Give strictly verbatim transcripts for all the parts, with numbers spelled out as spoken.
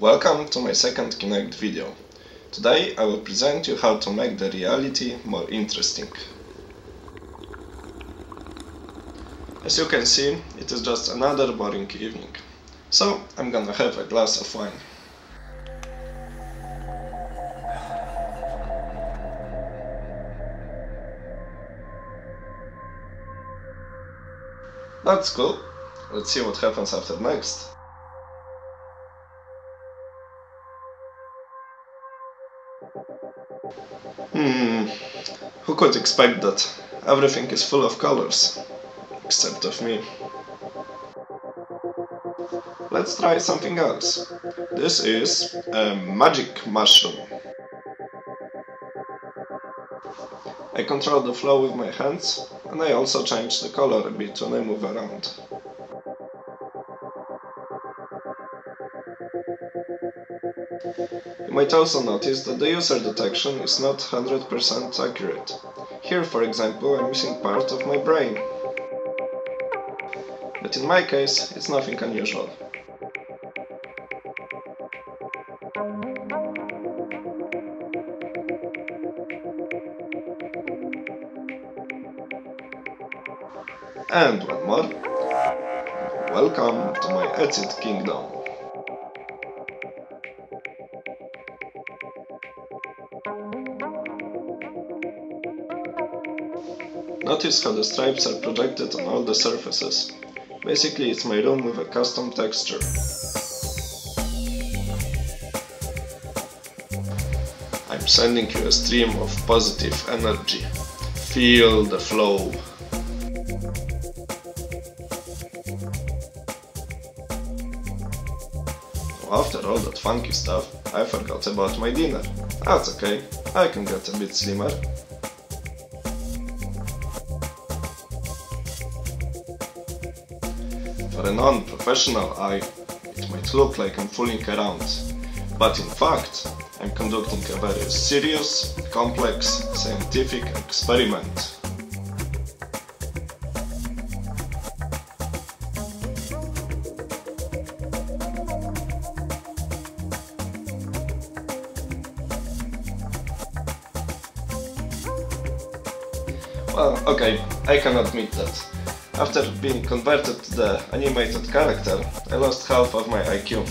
Welcome to my second Kinect video. Today I will present you how to make the reality more interesting. As you can see, it is just another boring evening, so I'm gonna have a glass of wine. That's cool. Let's see what happens after next. Hmm, who could expect that? Everything is full of colors, except of me. Let's try something else. This is a magic mushroom. I control the flow with my hands, and I also change the color a bit when I move around. You might also notice that the user detection is not one hundred percent accurate. Here, for example, I'm missing part of my brain. But in my case, it's nothing unusual. And one more. Welcome to my Acid Kingdom. Notice how the stripes are projected on all the surfaces. Basically, it's my room with a custom texture. I'm sending you a stream of positive energy. Feel the flow. After all that funky stuff, I forgot about my dinner. That's okay, I can get a bit slimmer. For a non-professional eye, it might look like I'm fooling around, but in fact, I'm conducting a very serious, complex, scientific experiment. Well, okay, I can admit that. After being converted to the animated character, I lost half of my I Q.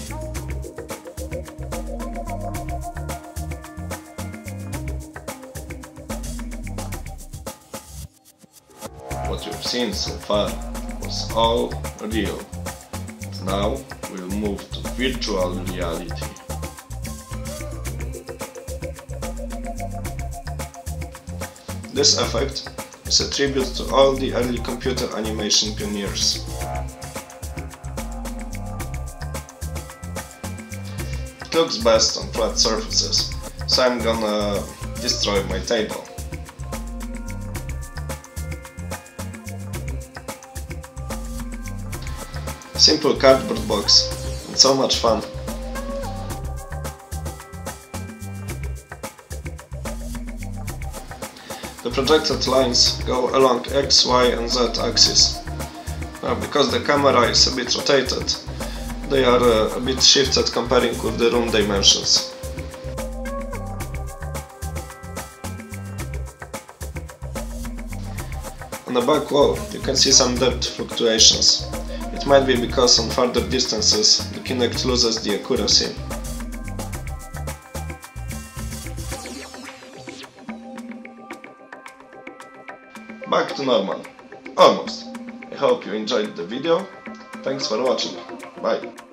What you've seen so far was all real. And now we'll move to virtual reality. This effect is a tribute to all the early computer animation pioneers. It looks best on flat surfaces, so I'm gonna destroy my table. A simple cardboard box, and so much fun. The projected lines go along X, Y and Z axis. Now, because the camera is a bit rotated, they are uh, a bit shifted comparing with the room dimensions. On the back wall you can see some depth fluctuations. It might be because on further distances the Kinect loses the accuracy. Back to normal. Almost. I hope you enjoyed the video. Thanks for watching. Bye.